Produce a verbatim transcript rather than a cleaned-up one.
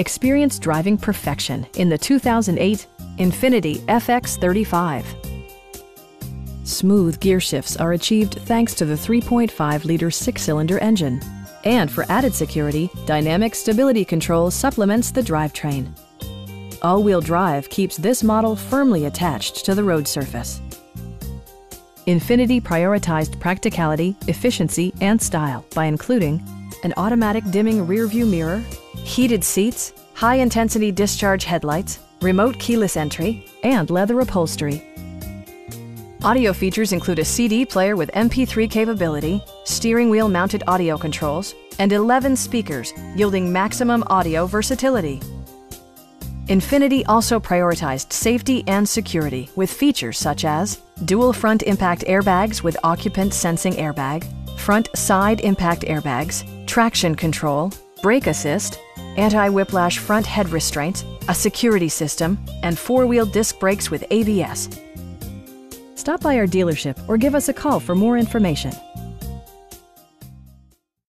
Experience driving perfection in the two thousand eight Infiniti F X thirty-five. Smooth gear shifts are achieved thanks to the three point five liter six-cylinder engine. And for added security, dynamic stability control supplements the drivetrain. All-wheel drive keeps this model firmly attached to the road surface. Infiniti prioritized practicality, efficiency, and style by including an automatic dimming rearview mirror, heated seats, high-intensity discharge headlights, remote keyless entry, and leather upholstery. Audio features include a C D player with M P three capability, steering wheel mounted audio controls, and eleven speakers, yielding maximum audio versatility. Infiniti also prioritized safety and security with features such as dual front impact airbags with occupant sensing airbag, front side impact airbags, traction control, brake assist, anti-whiplash front head restraints, a security system, and four-wheel disc brakes with A B S. Stop by our dealership or give us a call for more information.